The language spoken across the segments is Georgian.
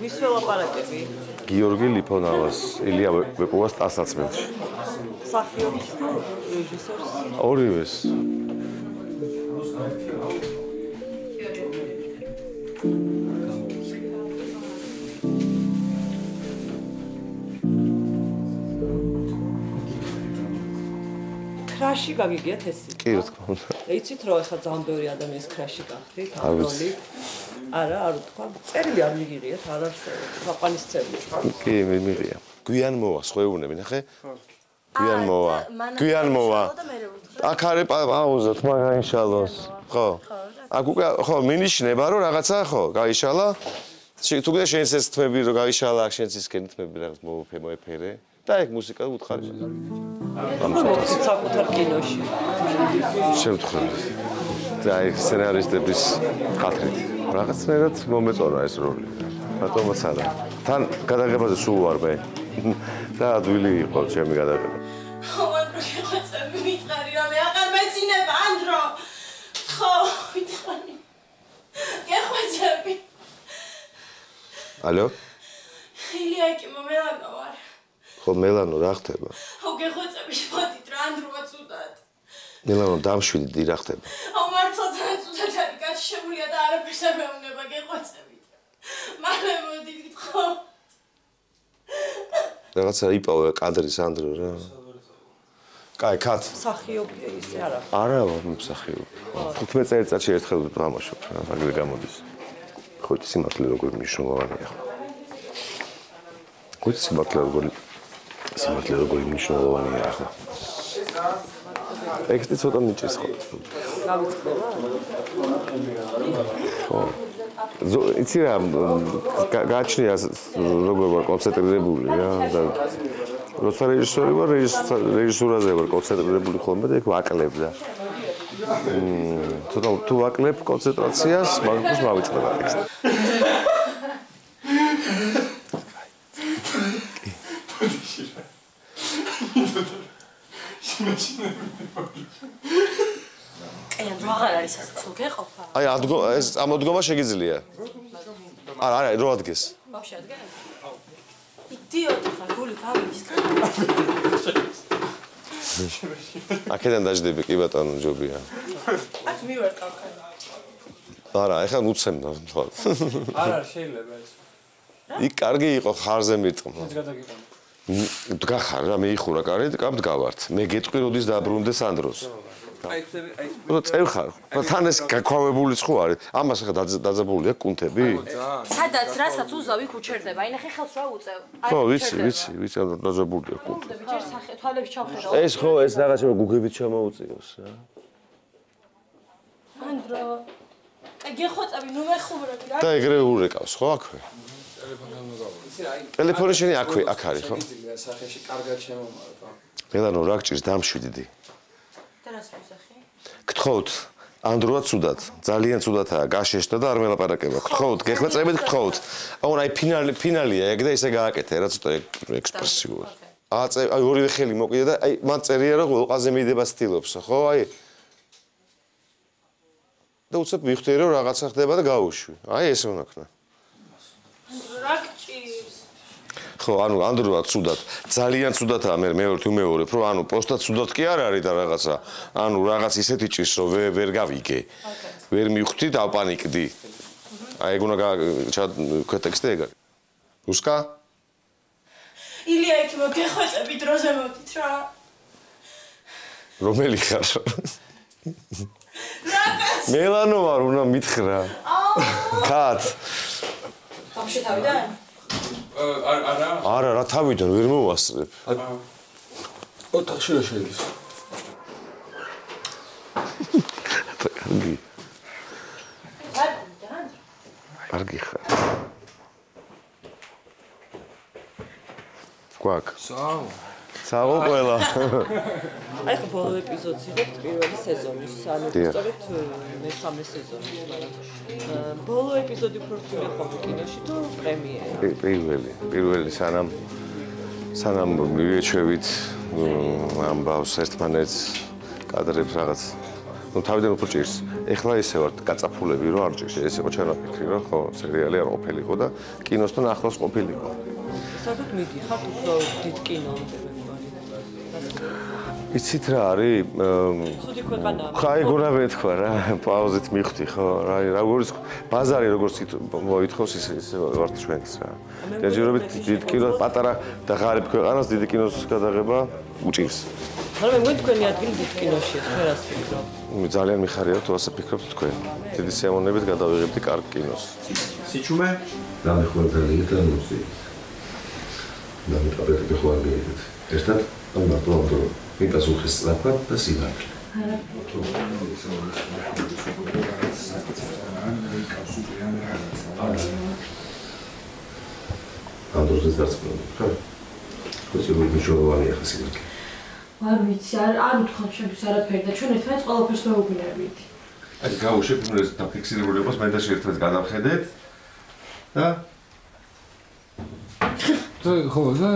Wisi ვლაპარაკები? გიორგი ლიფონავას, ილია ბეკოვას 10-აცმეტში. მსახიობს თუ რეჟისორს? ორივეს. Crash-ი გაგიგიათ ესე? კი, რა თქმა უნდა. ეიცით რომ ახლა ძალიან ბევრი ადამიანის crash-ი გახდით, ამ როლი. არა, არ ვთქვა. წერილი არ მიგიღიათ, არ არსებობს. ქვეყნის წევრი. კი, მე მიღია. გვიან მოვა, შეეუნები, ნახე. გვიან მოვა. გვიან მოვა. აქ არის პაუზა, თმა გაიშალოს. ხო. აქ უკვე ხო, მინიშნება რომ რაღაცა ხო, გაიშალა. თუ კიდე შეიძლება ეს თმები რომ გაიშალა, აქ შეიძლება ის კენთმები რაღაც მოუფე, მოეფერე. და ეგ მუსიკა უთხარი შეიძლება. ამ ფოტოს საკუთარ კინოში. შევთხოვთ. და ეგ სცენარისტების ხალხით. რაღაცნაირად მომეწონა ეს როლი. რატომაც არა. თან გადაღებაზე სულ ვარ მე. და ადვილი იყო ჩემი გადაღება. ხომ არ შეხვეწები მითხარი რა მე აღარ მეცინება ანდრო. ხო, მითხარი. გეხვეწები. ალო? ილია კი მომელანო ვარ. ხო მელანო რა ხდება? აუ გეხვეწები მოდით რა ანდროა წუდად. მელანო დამშვიდი რა ხდება? აუ მართლა ძალიან წუდად არის გაჩშებულია და არაფერს არ მეუბნება გეხვეწებით. მალე მოდით გითხო. რაღაცა იპოვე კადრის ანდრო რა. კაი, კაც. მსახიობია ისე არა. არა, მსახიობი. 15 წელიწადში ერთხელ ვამაშობ რა, აგრე გამოდის. ხო, სიმართლე როგორ მნიშვნელოვანია ხო? ხო, სიმართლე როგორ მნიშვნელოვანია ახლა. ტექსტი ცოტა მიჭირს ხო? ხო. იცი რა, გააჩნია როგორ ვარ კონცენტრირებული რა და როცა რეჟისორი ვარ, რეჟისურაზე ვარ კონცენტრირებული ხოლმე და იქ ვაკლებ და ცოტა თუ ვაკლებ კონცენტრაციას, მაგას მოვიწყდება ტექსტი. აი, რომ აღარ არის ასე გეყოფა. აი, ეს ამოდგომა შეგიძლია. არა, რო ადგეს. ვაფშე ადგეს? აუ. იდიოტი ხარ, გული გავიწყე. აქედან დაждები კი ბატონო ჯობია. აქ მივარ კავკაი. არა, ეხლა უცემდა. არა, შეიძლება ეს. იქ კარგი იყო, ხარზე მიტყმა. ეს გადაგიყო. დგახარ რა მეიხურა კარეთ, გამდგავართ. მე გეტყვი როდის დაბრუნდეს ანდროს. რო წევხარ. თან ეს გაქვავებულიც ხო არის? ამას ახლა დაძაბულია კუნთები? სადაც რასაც უზავი ქუჩერდება. აინახე ხელს რა უწევ. ხო, ვიცი, დაძაბულია კუნთები. ჯერ სახე თვალებს ჩავხედავ. ეს ხო, ეს რაღაცა გუგებით ჩამოუწიოს რა. ანდრო. გეხოწები, ნუ მეხუბრები რა. და ეგრე ურეკავს ხო აქვე? ტელეფონი შენი აქ არის ხო? სახეში კარგად შემომავლო. მელანო რა გჭირს დამშვიდი. და რას ვიზახი? გთხოვთ, ანდროა ცუდად, ძალიან ცუდათაა, გაშეშდა და არ მელაპარაკება. გთხოვთ, გეხვეწებით გთხოვთ. აუ აი ფინალია, ეგ და ისე გააკეთე, რა ცოტა ექსპრესიულად. აი ორივე ხელი მოკიდე და აი მან წერია რა ყოლყაზე მიდება სტილობს, ხო? აი და უცებ მივხვდი რომ რაღაცა ხდება და გავუშვი. აი ესე უნდა ქნა. რა გჭირს? ხო, ანუ ანდროა ცუდად, ძალიან ცუდადა მე ვთუმეორებ, რომ ანუ პოსტა ცუდად კი არ არის და რაღაცა. ანუ რაღაც ისეთი ჭირს, რომ ვერ გავიგე. ვერ მივხვდი, დაპანიკდი. აი ეგ უნდა კონტექსტი ეგ არის. რუსკა? ილია იქ მოგეხვეწები დროზე მოდით რა. რომელი ხარ? რაკაც. მელანო ვარ, უნდა მითხრა. კაც. Vapshe თავიდან? არა, რა თავიდან ვერ მოვასწრებ. ოთახში რა შედის? კარგი. კარგი ხარ. გვაქვს. საღო ყველა. აი ხო ბოლო ეპიზოდს ვიღებთ პირველი სეზონის, ანუ სწორედ მე-3 სეზონის, მაგრამ ბოლო ეპიზოდი უფრო ვიღებთ კინოში თუ პრემიერა? პირველი სანამ მივეჩვევით ამ ბავშვს ერთმანეთს, კადრებს რაღაც თავიდან უფრო ჭირს. Ეხლა ისე ვარ გაწაფულები რომ არ ჭირს. ეს იყო ჩემი ფიქრი რა, ხო, სერიალი არ ყოფილიყო და კინოსთან ახლოს ყოფილიყო. Სადაც მიდიხართ უფრო დიდ კინომდე მეგონი. Იცით რა არის? ხაი გურა მეთქვა რა, პაუზით მივხვდი ხო, რა, როგორც ბაზარი როგორც მოითხოვს ისე ვარ ჩვენც რა. დაჯერობით დიდ კინოს პატარა და ღარიბ ქვეყანას დიდი კინოს გადაღება უჭირს. მაგრამ მე თქვენი ადგილი დიდ კინოში ხო რა ვფიქრობ? ძალიან მიხარია თუ ასე ფიქრობთ თქვენ. დიდი სიამოვნებით გადავიღებდი კარგ კინოს. სიჩუმე? დამეხვალდებით და მუსიკით. დამიტყაბეთ ხვალდებით. ერთად ამბავთ მიპასუხეს სწრაფა და სილამით. ანდროზე დაწყვეტილი ხარ? კოცები მიშოვანი ახასიათებს. არ ვიცი, არ მითხოთ შენს არაფერი და ჩვენ ერთმანეთს ყველაფერს მეუბნებით. აი, გავუშვებ ეს დაფიქსირებულებას, მე და შენ ერთად გადავხედეთ და ხო, და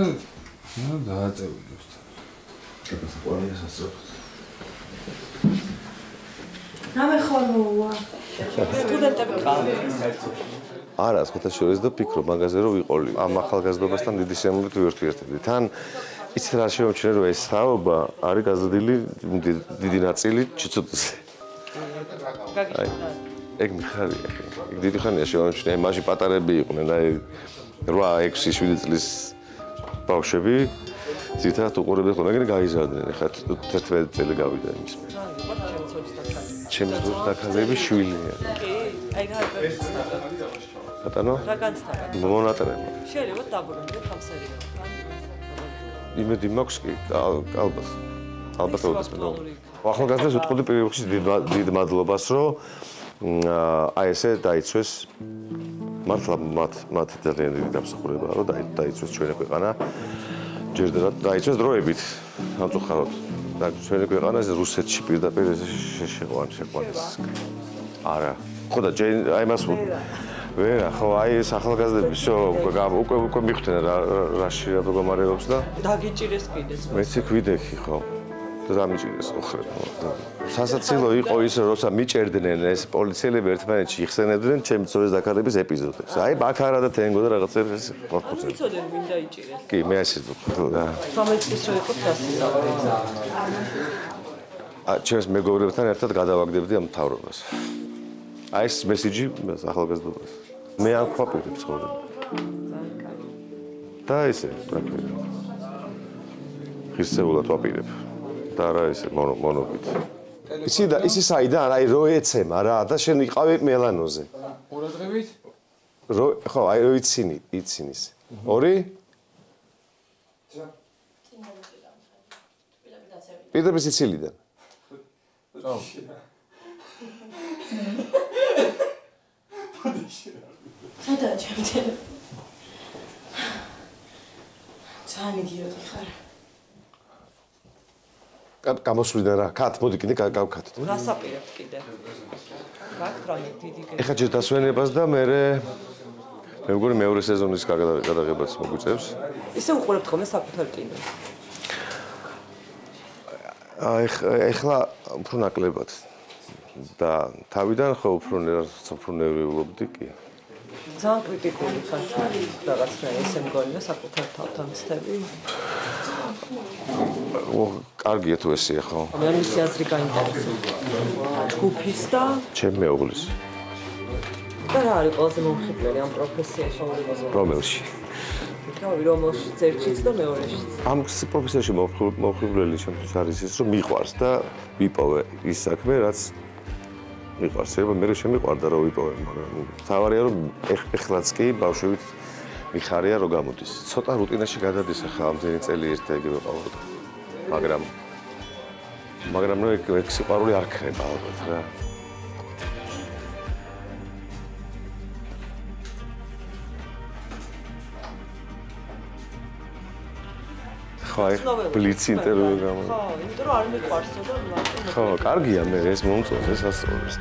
დააწევინებს. გასაყვარია სასწაულს. რამე ხოლოა? სტუდენტები ყავთ. არა, საერთაშორისო და ფიქრობ მაგაზე რომ ვიყოლი. ამ ახალგაზრდობასთან დიდი შემოვლით ვიერთვიერთებდი. თან It's a ratio of children, it's how about Ariga's Dilly did not sell it. I did Hanesh, I imagine Patarebi, and I Rax issued this Paushevi, Zita to order the organizer, and I had to tell Telegavi. Chambers Takarevi Shuli. I don't know. იმედი მაქვს კი ალბათ დავდასმენო. ახალგაზრდებს ვთხოვდი პირველ რიგში დიდ მადლობას, რომ აი ესე დაიცვეს მართლა მათ ძალიან დიდი დამსახურებაა, რომ დაიცვეს ჩვენი ქვეყანა. ჯერჯერობით დაიცვეს დროებით, ამწუხაროდ. და ჩვენი ქვეყანა რუსეთში პირდაპირ შეყვანეს. არა, ხო და აი მას ვერა, ხო, აი ეს ახალგაზრდები უკვე მიხვდნენ რა რაში რა მდგომარეობს და დაგიჭირეს კიდეს. მეც იქ ვიდექი, ხო. და დამიჭირეს ოხრე. სასაცილო იყო ის, როცა მიჭერდნენ ეს პოლიციელები ერთმანეთში იხსენებდნენ ჩემი წოლის დაკარგების ეპიზოდებს. აი, ბაქარა და თენგო და რაღაცები ეს ხორცი. იცოდნენ ვინ დაიჭირეს. კი, მე ასე ვფიქრობ და 18 წლის რო იყო სასწაული. ჩემს მეგობრებთან ერთად გადავაგდებდი ამ მთავრობას. აი ეს მესიჯი ახალგაზრდობას. მე არ ვაკვირდებ ცხოვრება. და ესე, ღირსეულად ვაპირებ. და რა ესე მონობით. იცი საიდან, აი რო ეცემა რა და შენ იყავი მელანოზე. ყურადღებით? რო, ხო, აი რო იცინის. 2 პირდაპირ სიცილიდან. ხო. ხოდა ჩემთან ძალიან იდიოტი ხარ. გამოსვლიდან რა, კაც მოდი კიდე გავკეთოთ. გასაპირებთ კიდე. გაგტრანე დიდი გე. ეხლა ჯერ დასვენებას და მე მეგონი მეორე სეზონის გადაღებას მოგვიწევს. ისე უყურებთ ხოლმე საკუთარ კინოს. ეხლა უფრო ნაკლებად. და თავიდან ხო უფრონეულობდი კი. ძალიან კრიტიკული ხარ რაღაცნაირად ესე მგონია საკუთარ თავთან ცდები. კარგია თუ ესეა ხო. მე მისი აზრი გაინტერესებდა. ჯგუფის და ჩემი მეუღლის. და რა არის ყველაზე მომხიბვლელი ამ პროფესიაში ორივეზე? რომელში? თავი რომელშიც ერთშიც და მეორეშიც. ამ პროფესიაში მომხიბვლელი შემთხვევა არის ის რომ მიყვარს და ვიპოვე ის საქმე რაც მიყვარს, შეიძლება მე შემიყვარდა რომ ვიპოვე, მაგრამ თავარია რომ ეხლაც კი ბავშვებით მიხარია რომ გამოდის. ცოტა რუტინაში გადადის ახლა ამდენი წელი ერთ ეგ ვიყავდა. მაგრამ ნუ ეგ სიყვარული არ ქრება ალბათ რა. ხო, ბლიცი ინტერვიუ გამო. ხო, იმიტომ რომ არ მიყვარსო და ლაპტოპი. ხო, კარგია მე ეს მომწონს, ეს ასწორებს.